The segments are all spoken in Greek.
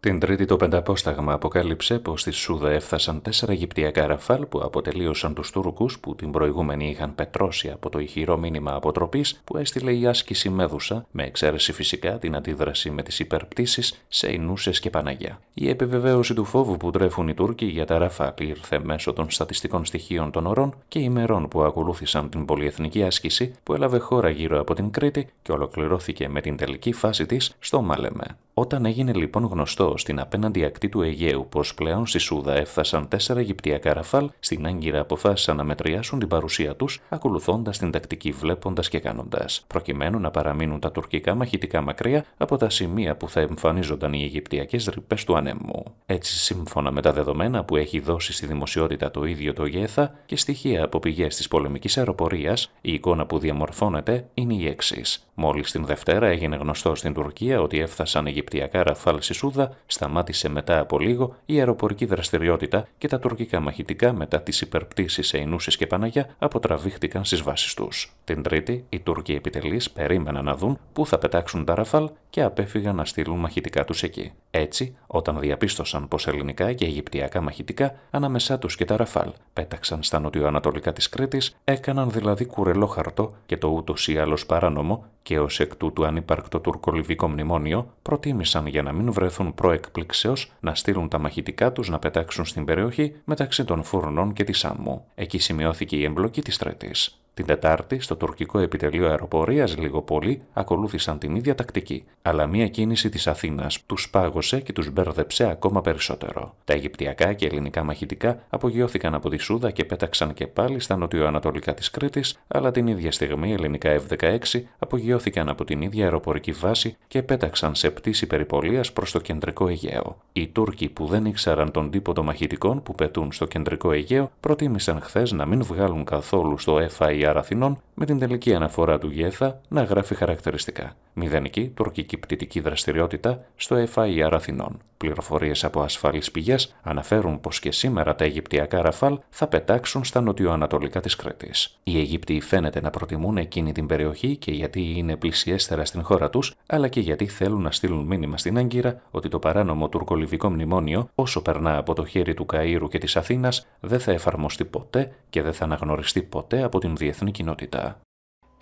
Την Τρίτη το Πενταπόσταγμα αποκάλυψε πως στη Σούδα έφτασαν 4 Αιγυπτιακά Ραφάλ που αποτελείωσαν τους Τούρκους που την προηγούμενη είχαν πετρώσει από το ηχηρό μήνυμα αποτροπής που έστειλε η άσκηση Μέδουσα, με εξαίρεση φυσικά την αντίδραση με τις υπερπτήσεις σε Ινούσες και Παναγιά. Η επιβεβαίωση του φόβου που τρέφουν οι Τούρκοι για τα Ραφάλ ήρθε μέσω των στατιστικών στοιχείων των ωρών και ημερών που ακολούθησαν την πολυεθνική άσκηση που έλαβε χώρα γύρω από την Κρήτη και ολοκληρώθηκε με την τελική φάση της στο Μάλεμε. Όταν έγινε λοιπόν γνωστό στην απέναντι ακτή του Αιγαίου πως πλέον στη Σούδα έφτασαν 4 Αιγυπτιακά Ραφάλ, στην Άγκυρα αποφάσισαν να μετριάσουν την παρουσία τους, ακολουθώντας την τακτική βλέποντας και κάνοντας, προκειμένου να παραμείνουν τα τουρκικά μαχητικά μακριά από τα σημεία που θα εμφανίζονταν οι αιγυπτιακές ρηπές του ανέμου. Έτσι, σύμφωνα με τα δεδομένα που έχει δώσει στη δημοσιότητα το ίδιο το Γέθα και στοιχεία από πηγές της Πολεμικής Αεροπορίας, η εικόνα που διαμορφώνεται είναι η εξής. Μόλις την Δευτέρα έγινε γνωστό στην Τουρκία ότι έφτασαν Αιγυπτιακά Ραφάλ στη Σούδα, σταμάτησε μετά από λίγο η αεροπορική δραστηριότητα και τα τουρκικά μαχητικά, μετά τις υπερπτήσεις σε Ινούσες και Παναγιά, αποτραβήχτηκαν στις βάσεις τους. Την Τρίτη, οι Τούρκοι επιτελείς περίμεναν να δουν πού θα πετάξουν τα Ραφάλ και απέφυγαν να στείλουν μαχητικά τους εκεί. Έτσι, όταν διαπίστωσαν πως ελληνικά και αιγυπτιακά μαχητικά, ανάμεσά τους και τα Ραφάλ, πέταξαν στα νοτιοανατολικά της Κρήτης, έκαναν δηλαδή κουρελό χαρτό και το ούτως ή άλλως παράνομο και ως εκ τούτου ανύπαρκτο τουρκολιβικό μνημόνιο, προτίμησαν για να μην βρεθούν προεκπλήξεως να στείλουν τα μαχητικά τους να πετάξουν στην περιοχή μεταξύ των Φούρνων και της Άμμου. Εκεί σημειώθηκε η εμπλοκή της Τρίτης. Την Τετάρτη, στο τουρκικό επιτελείο αεροπορίας, λίγο πολύ ακολούθησαν την ίδια τακτική, αλλά μία κίνηση της Αθήνας τους πάγωσε και τους μπέρδεψε ακόμα περισσότερο. Τα αιγυπτιακά και ελληνικά μαχητικά απογειώθηκαν από τη Σούδα και πέταξαν και πάλι στα νοτιοανατολικά της Κρήτης, αλλά την ίδια στιγμή ελληνικά F-16 απογειώθηκαν από την ίδια αεροπορική βάση και πέταξαν σε πτήση περιπολίας προς το κεντρικό Αιγαίο. Οι Τούρκοι, που δεν ήξεραν τον τύπο των μαχητικών που πετούν στο κεντρικό Αιγαίο, προτίμησαν χθες να μην βγάλουν καθόλου στο FIR Αθηνών, με την τελική αναφορά του Γέθα να γράφει χαρακτηριστικά: μηδενική τουρκική πτυτική δραστηριότητα στο FIR Αθηνών. Πληροφορίες από ασφαλείς πηγές αναφέρουν πως και σήμερα τα Αιγυπτιακά Ραφάλ θα πετάξουν στα νοτιοανατολικά της Κρήτης. Οι Αιγύπτιοι φαίνεται να προτιμούν εκείνη την περιοχή και γιατί είναι πλησιέστερα στην χώρα τους, αλλά και γιατί θέλουν να στείλουν μήνυμα στην Άγκυρα ότι το παράνομο τουρκολιβικό μνημόνιο, όσο περνά από το χέρι του Καΐρου και της Αθήνας, δεν θα εφαρμοστεί ποτέ και δεν θα αναγνωριστεί ποτέ από την διεθνή κοινότητα.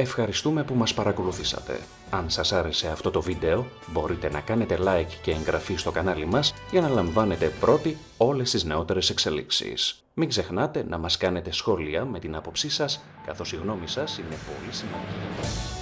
Ευχαριστούμε που μας παρακολουθήσατε. Αν σας άρεσε αυτό το βίντεο, μπορείτε να κάνετε like και εγγραφή στο κανάλι μας για να λαμβάνετε πρώτοι όλες τις νεότερες εξελίξεις. Μην ξεχνάτε να μας κάνετε σχόλια με την άποψή σας, καθώς η γνώμη σας είναι πολύ σημαντική.